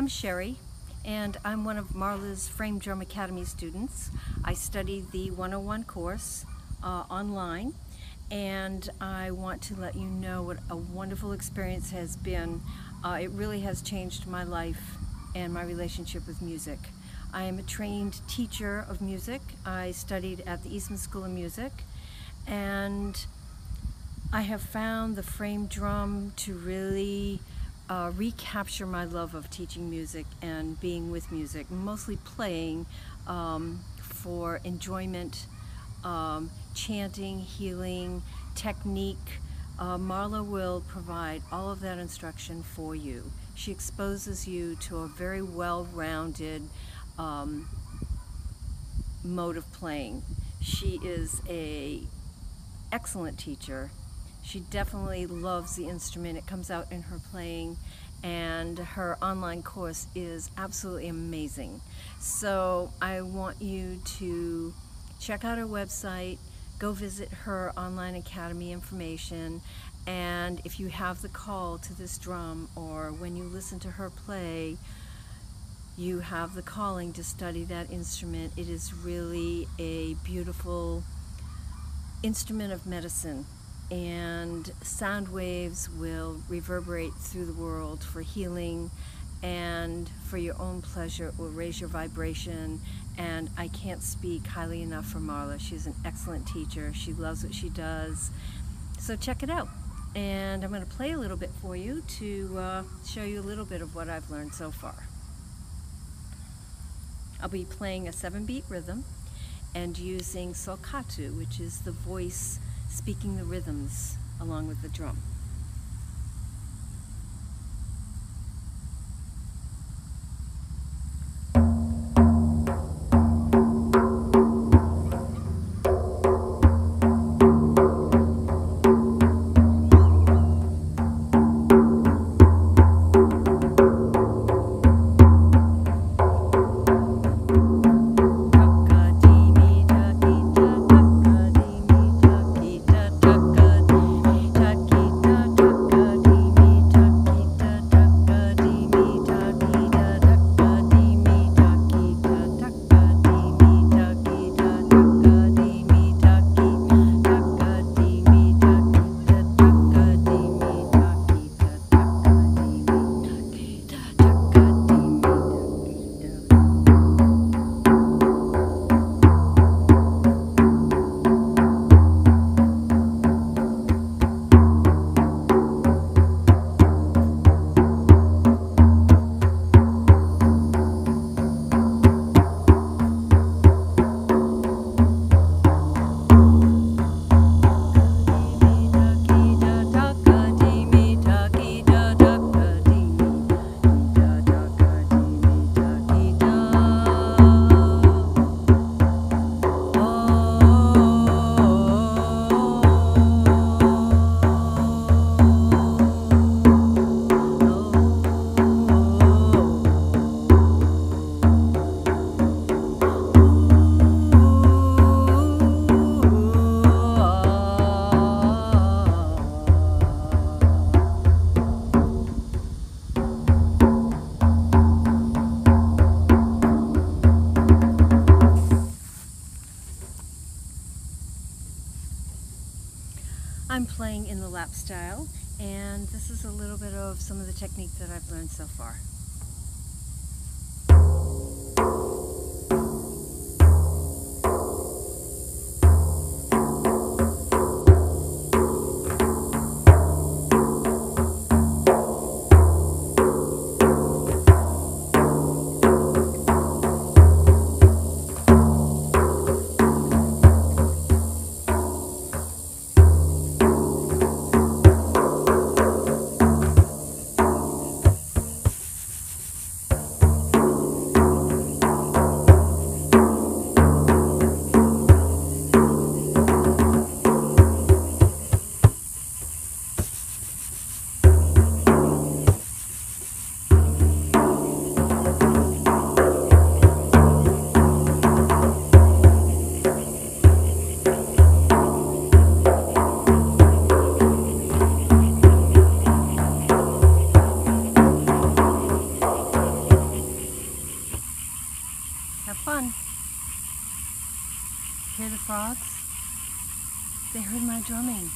I'm Sherry, and I'm one of Marla's Frame Drum Academy students. I study the 101 course online, and I want to let you know what a wonderful experience has been. It really has changed my life and my relationship with music. I am a trained teacher of music. I studied at the Eastman School of Music, and I have found the frame drum to really recapture my love of teaching music and being with music, mostly playing for enjoyment, chanting, healing, technique. Marla will provide all of that instruction for you. She exposes you to a very well-rounded mode of playing. She is an excellent teacher. She definitely loves the instrument. It comes out in her playing, and her online course is absolutely amazing. So I want you to check out her website, go visit her online academy information, and if you have the call to this drum, or when you listen to her play, you have the calling to study that instrument. It is really a beautiful instrument of medicine, and sound waves will reverberate through the world for healing and for your own pleasure. It will raise your vibration, and I can't speak highly enough for Marla. She's an excellent teacher. She loves what she does, so check it out. And I'm going to play a little bit for you to show you a little bit of what I've learned so far. I'll be playing a 7-beat rhythm and using solkatu, which is the voice speaking the rhythms along with the drum. I'm playing in the lap style, and this is a little bit of some of the technique that I've learned so far. Have fun. Hear the frogs? They heard my drumming.